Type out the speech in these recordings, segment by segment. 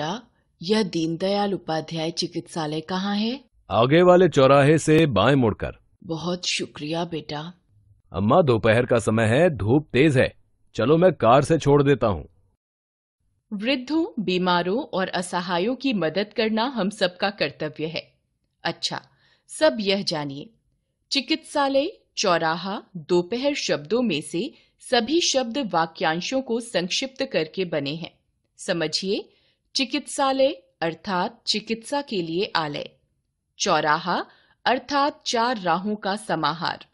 यह दीनदयाल उपाध्याय चिकित्सालय कहाँ है? आगे वाले चौराहे से बाएं मुड़कर। बहुत शुक्रिया बेटा। अम्मा, दोपहर का समय है, धूप तेज है, चलो मैं कार से छोड़ देता हूँ। वृद्धों, बीमारों और असहायों की मदद करना हम सबका कर्तव्य है। अच्छा, सब यह जानिए, चिकित्सालय, चौराहा, दोपहर शब्दों में से सभी शब्द वाक्यांशों को संक्षिप्त करके बने हैं। समझिए, चिकित्सालय अर्थात चिकित्सा के लिए आलय, चौराहा अर्थात चार राहों का समाहार,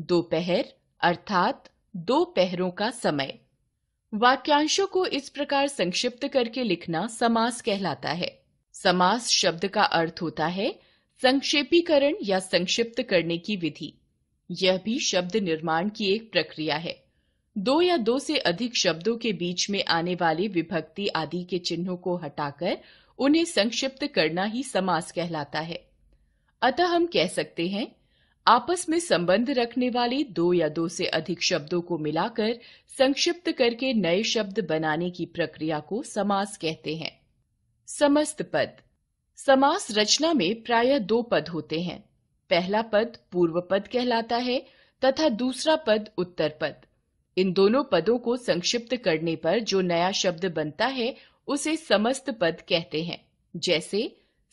दोपहर अर्थात दो पहरों का समय। वाक्यांशों को इस प्रकार संक्षिप्त करके लिखना समास कहलाता है। समास शब्द का अर्थ होता है संक्षेपीकरण या संक्षिप्त करने की विधि। यह भी शब्द निर्माण की एक प्रक्रिया है। दो या दो से अधिक शब्दों के बीच में आने वाले विभक्ति आदि के चिन्हों को हटाकर उन्हें संक्षिप्त करना ही समास कहलाता है। अतः हम कह सकते हैं, आपस में संबंध रखने वाले दो या दो से अधिक शब्दों को मिलाकर संक्षिप्त करके नए शब्द बनाने की प्रक्रिया को समास कहते हैं। समस्त पद। समास रचना में प्रायः दो पद होते हैं। पहला पद पूर्व पद कहलाता है तथा दूसरा पद उत्तर पद। इन दोनों पदों को संक्षिप्त करने पर जो नया शब्द बनता है उसे समस्त पद कहते हैं। जैसे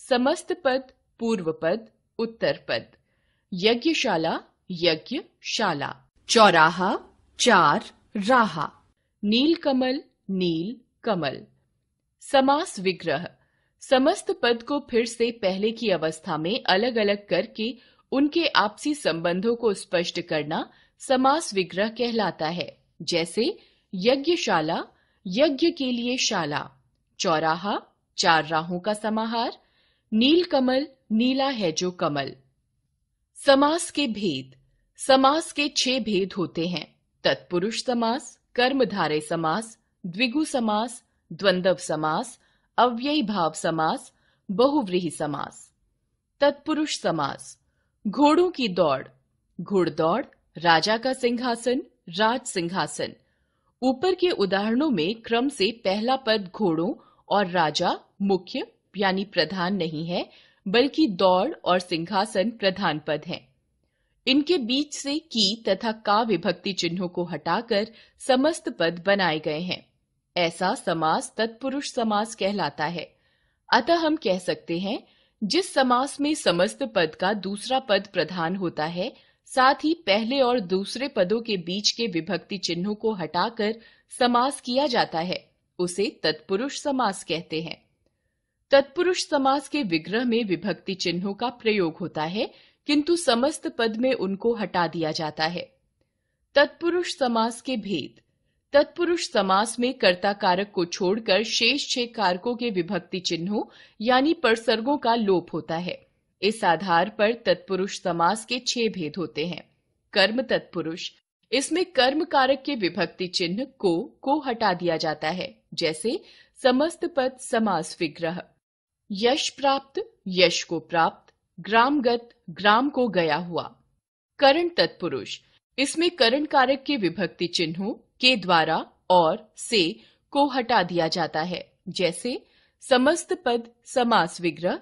समस्त पद, पूर्व पद, उत्तर पद, यज्ञशाला, यज्ञशाला, चौराहा, चार राहा, नीलकमल, नील कमल। समास विग्रह। समस्त पद को फिर से पहले की अवस्था में अलग अलग करके उनके आपसी संबंधों को स्पष्ट करना समास विग्रह कहलाता है। जैसे यज्ञशाला, यज्ञ के लिए शाला, चौराहा, चार राहों का समाहार, नीलकमल, नीला है जो कमल। समास के भेद। समास के 6 भेद होते हैं। तत्पुरुष समास, कर्मधारय समास, द्विगु समास, द्वंद्व समास, अव्ययी भाव समास, बहुव्रीहि समास। तत्पुरुष समास। घोड़ों की दौड़, घुड़दौड़, राजा का सिंहासन, राज सिंहासन। ऊपर के उदाहरणों में क्रम से पहला पद घोड़ों और राजा मुख्य यानी प्रधान नहीं है, बल्कि दौड़ और सिंहासन प्रधान पद हैं। इनके बीच से की तथा का विभक्ति चिन्हों को हटाकर समस्त पद बनाए गए हैं। ऐसा समास तत्पुरुष समास कहलाता है। अतः हम कह सकते हैं, जिस समास में समस्त पद का दूसरा पद प्रधान होता है, साथ ही पहले और दूसरे पदों के बीच के विभक्ति चिन्हों को हटाकर समास किया जाता है, उसे तत्पुरुष समास कहते हैं। तत्पुरुष समास के विग्रह में विभक्ति चिन्हों का प्रयोग होता है, किंतु समस्त पद में उनको हटा दिया जाता है। तत्पुरुष समास के भेद। तत्पुरुष समास में कर्ता कारक को छोड़कर शेष 6 कारकों के विभक्ति चिन्हों यानी परसर्गों का लोप होता है। इस आधार पर तत्पुरुष समास के 6 भेद होते हैं। कर्म तत्पुरुष। इसमें कर्म कारक के विभक्ति चिन्ह को हटा दिया जाता है। जैसे समस्त पद समास विग्रह, यश प्राप्त, यश को प्राप्त, ग्रामगत, ग्राम को गया हुआ। करण तत्पुरुष। इसमें करण कारक के विभक्ति चिन्हों के द्वारा और से को हटा दिया जाता है। जैसे समस्त पद समास विग्रह,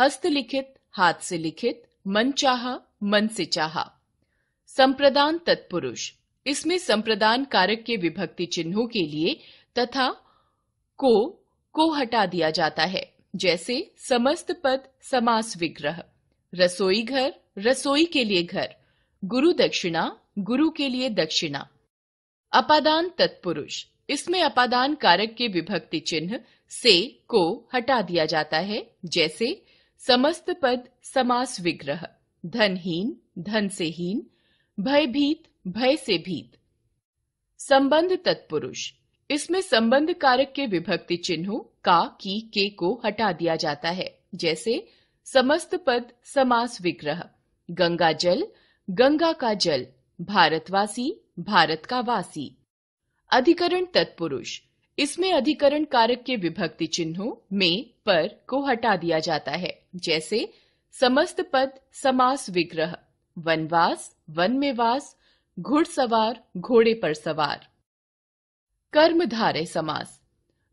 हस्तलिखित, हाथ से लिखित, मन चाहा, मन से चाहा। संप्रदान तत्पुरुष। इसमें संप्रदान कारक के विभक्ति चिन्हों के लिए तथा को हटा दिया जाता है। जैसे समस्त पद समास विग्रह, रसोई घर, रसोई के लिए घर, गुरु दक्षिणा, गुरु के लिए दक्षिणा। अपादान तत्पुरुष। इसमें अपादान कारक के विभक्ति चिन्ह से को हटा दिया जाता है। जैसे समस्त पद समास विग्रह, धनहीन, धन से हीन, भयभीत, भय से भीत। संबंध तत्पुरुष। इसमें संबंध कारक के विभक्ति चिन्हों का, की, के को हटा दिया जाता है। जैसे समस्त पद समास विग्रह, गंगा जल, गंगा का जल, भारतवासी, भारत का वासी। अधिकरण तत्पुरुष। इसमें अधिकरण कारक के विभक्ति चिन्हों में पर को हटा दिया जाता है। जैसे समस्त पद समास विग्रह, वनवास, वन में वास, घुड़सवार, घोड़े पर सवार। कर्मधारय समास।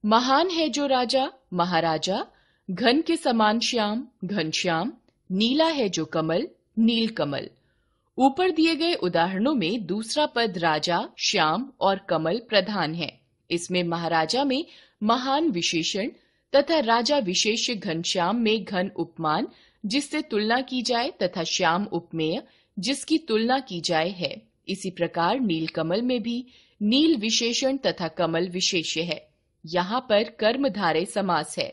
महान है जो राजा, महाराजा घन के समान श्याम, घनश्याम, नीला है जो कमल, नील कमल। ऊपर दिए गए उदाहरणों में दूसरा पद राजा, श्याम और कमल प्रधान है। इसमें महाराजा में महान विशेषण तथा राजा विशेष, घनश्याम में घन उपमान जिससे तुलना की जाए तथा श्याम उपमेय जिसकी तुलना की जाए है। इसी प्रकार नील कमल में भी नील विशेषण तथा कमल विशेष्य है। यहाँ पर कर्मधारय समास है।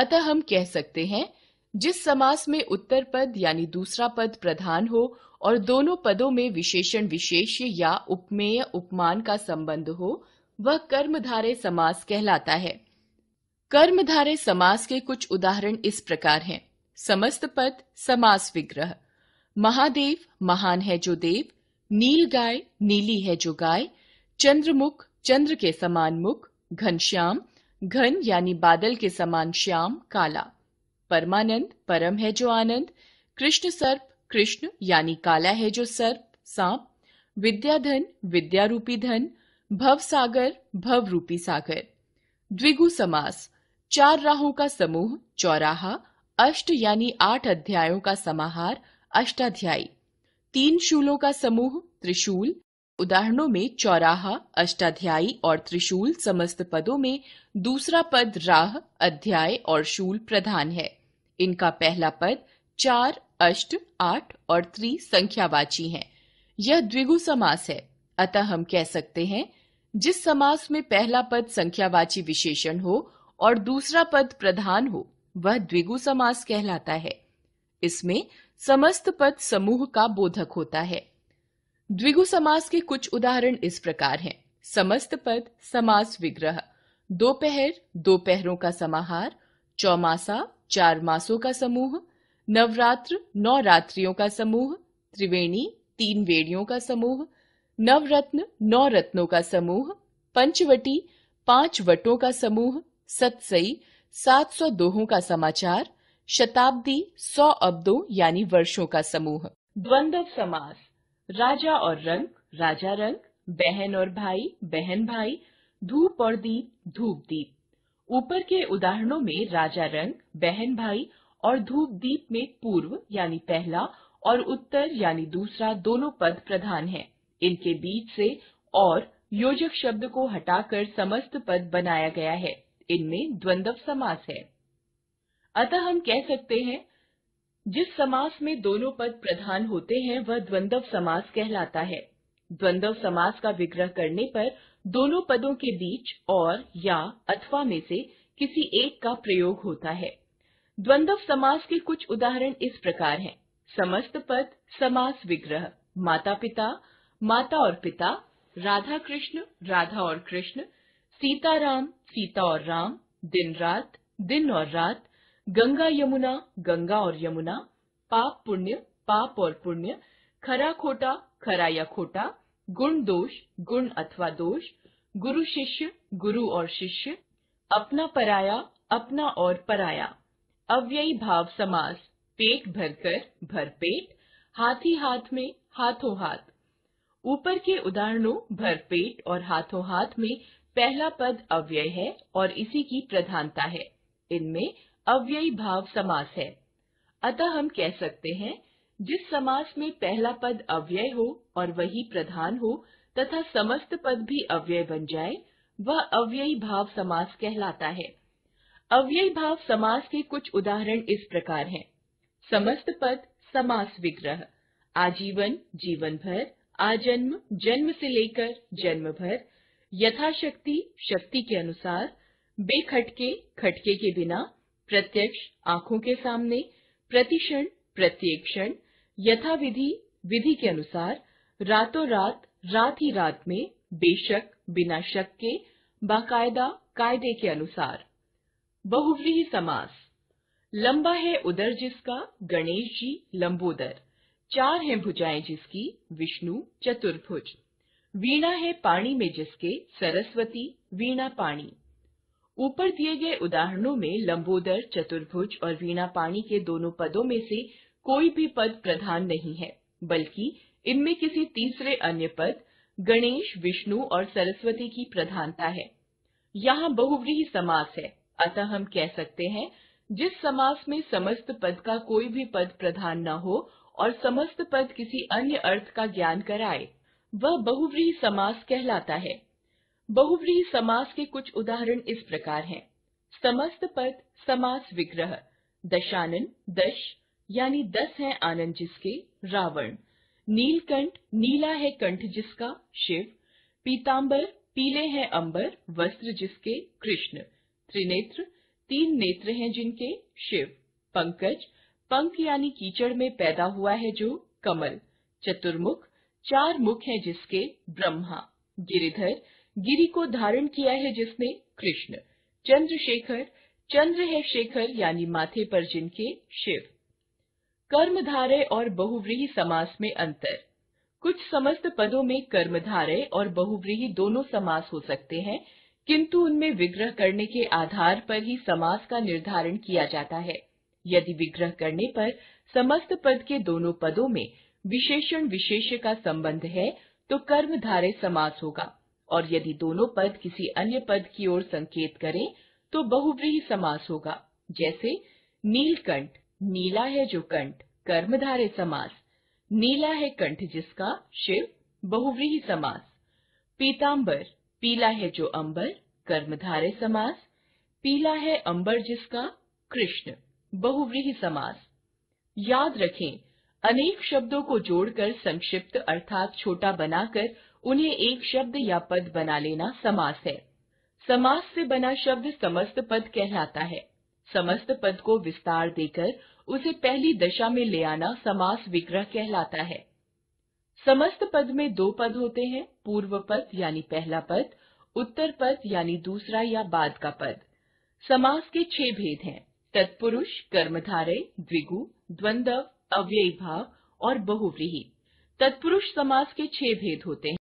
अतः हम कह सकते हैं जिस समास में उत्तर पद यानी दूसरा पद प्रधान हो और दोनों पदों में विशेषण विशेष्य या उपमेय उपमान का संबंध हो वह कर्मधारय समास कहलाता है। कर्मधारय समास के कुछ उदाहरण इस प्रकार हैं। समस्त पद समास विग्रह, महादेव महान है जो देव, नील गाय नीली है जो गाय, चंद्रमुख चंद्र के समान मुख, घनश्याम घन यानी बादल के समान श्याम काला, परमानंद परम है जो आनंद, कृष्ण सर्प कृष्ण यानी काला है जो सर्प सांप, विद्याधन विद्यारूपी धन, भव सागर भव रूपी सागर। द्विगु समास चार राहों का समूह चौराहा, अष्ट यानी 8 अध्यायों का समाहार अष्टाध्यायी, तीन शूलों का समूह त्रिशूल। उदाहरणों में चौराहा, अष्टाध्यायी और त्रिशूल। समस्त पदों में दूसरा पद राह, अध्याय और शूल प्रधान है। इनका पहला पद 4, अष्ट, 8 और 3 संख्यावाची है। यह द्विगु समास है। अतः हम कह सकते हैं जिस समास में पहला पद संख्यावाची विशेषण हो और दूसरा पद प्रधान हो वह द्विगु समास कहलाता है। इसमें समस्त पद समूह का बोधक होता है। द्विगु समास के कुछ उदाहरण इस प्रकार हैं। समस्त पद समास विग्रह, दोपहर दोपहरों का समाहार, चौमासा चार मासों का समूह, नवरात्र 9 रात्रियों का समूह, त्रिवेणी 3 वेणियों का समूह, नवरत्न 9 रत्नों का समूह, पंचवटी 5 वटों का समूह, सतसई 700 दोहों का समाचार, शताब्दी 100 अब्दों यानी वर्षों का समूह। द्वंद्व समास राजा और रंग, राजा रंग, बहन और भाई, बहन भाई, धूप और दीप, धूप दीप। ऊपर के उदाहरणों में राजा रंग, बहन भाई और धूप दीप में पूर्व यानी पहला और उत्तर यानी दूसरा दोनों पद प्रधान हैं। इनके बीच से और योजक शब्द को हटाकर समस्त पद बनाया गया है। इनमें द्वंद्व समास है। अतः हम कह सकते हैं जिस समास में दोनों पद प्रधान होते हैं वह द्वंद्व समास कहलाता है। द्वंद्व समास का विग्रह करने पर दोनों पदों के बीच और, या, अथवा में से किसी एक का प्रयोग होता है। द्वंद्व समास के कुछ उदाहरण इस प्रकार हैं। समस्त पद समास विग्रह, माता पिता, माता और पिता, राधा कृष्ण, राधा और कृष्ण, सीता राम, सीता और राम, दिन रात, दिन और रात, गंगा यमुना, गंगा और यमुना, पाप पुण्य, पाप और पुण्य, खरा खोटा, खरा या खोटा, गुण दोष, गुण अथवा दोष, गुरु शिष्य, गुरु और शिष्य, अपना पराया, अपना और पराया। अव्ययी भाव समास पेट भरकर, भरपेट, हाथी हाथ में, हाथों हाथ। ऊपर के उदाहरणों भरपेट और हाथों हाथ में पहला पद अव्यय है और इसी की प्रधानता है। इनमें अव्ययी भाव समास है। अतः हम कह सकते हैं जिस समास में पहला पद अव्यय हो और वही प्रधान हो तथा समस्त पद भी अव्यय बन जाए वह अव्ययी भाव समास कहलाता है। अव्ययी भाव समास के कुछ उदाहरण इस प्रकार हैं। समस्त पद समास विग्रह, आजीवन जीवन भर, आजन्म जन्म से लेकर जन्म भर, यथाशक्ति शक्ति के अनुसार, बेखटके खटके के बिना, प्रत्यक्ष आंखों के सामने, प्रतिक्षण प्रत्येक क्षण, यथाविधि विधि के अनुसार, रातों रात रात ही रात में, बेशक बिना शक के, बाकायदा कायदे के अनुसार। बहुव्रीहि समास लंबा है उदर जिसका, गणेश जी लंबोदर, चार हैं भुजाएं जिसकी, विष्णु चतुर्भुज, वीणा है पानी में जिसके, सरस्वती वीणा पानी। ऊपर दिए गए उदाहरणों में लंबोदर, चतुर्भुज और वीणा पाणी के दोनों पदों में से कोई भी पद प्रधान नहीं है, बल्कि इनमें किसी तीसरे अन्य पद गणेश, विष्णु और सरस्वती की प्रधानता है। यहाँ बहुव्रीहि समास है। अतः हम कह सकते हैं जिस समास में समस्त पद का कोई भी पद प्रधान न हो और समस्त पद किसी अन्य अर्थ का ज्ञान कराए वह बहुव्रीहि समास कहलाता है। बहुव्रीहि समास के कुछ उदाहरण इस प्रकार हैं: समस्त पद समास विग्रह, दशानन दश यानी 10 है आनंद जिसके रावण, नीलकंठ नीला है कंठ जिसका शिव, पीतांबर पीले हैं अंबर वस्त्र जिसके कृष्ण, त्रिनेत्र तीन नेत्र हैं जिनके शिव, पंकज पंख यानी कीचड़ में पैदा हुआ है जो कमल, चतुर्मुख चार मुख हैं जिसके ब्रह्मा, गिरिधर गिरी को धारण किया है जिसने कृष्ण, चंद्रशेखर चंद्र है शेखर यानी माथे पर जिनके शिव। कर्मधारय और बहुव्रीहि समास में अंतर। कुछ समस्त पदों में कर्मधारय और बहुव्रीहि दोनों समास हो सकते हैं, किंतु उनमें विग्रह करने के आधार पर ही समास का निर्धारण किया जाता है। यदि विग्रह करने पर समस्त पद के दोनों पदों में विशेषण विशेष्य का संबंध है तो कर्मधारय समास होगा, और यदि दोनों पद किसी अन्य पद की ओर संकेत करें तो बहुव्रीहि समास होगा। जैसे नीलकंठ नीला है जो कंठ, कर्मधारय समास, नीला है कंठ जिसका शिव, बहुव्रीहि समास। पीतांबर पीला है जो अंबर, कर्मधारय समास, पीला है अंबर जिसका कृष्ण, बहुव्रीहि समास। याद रखें, अनेक शब्दों को जोड़कर संक्षिप्त अर्थात छोटा बनाकर उन्हें एक शब्द या पद बना लेना समास है। समास से बना शब्द समस्त पद कहलाता है। समस्त पद को विस्तार देकर उसे पहली दशा में ले आना समास विग्रह कहलाता है। समस्त पद में दो पद होते हैं: पूर्व पद यानी पहला पद, उत्तर पद यानी दूसरा या बाद का पद। समास के 6 भेद हैं: तत्पुरुष, कर्मधारय, द्विगु, द्वंद्व, अव्ययीभाव और बहुव्रीहि। तत्पुरुष समास के 6 भेद होते हैं।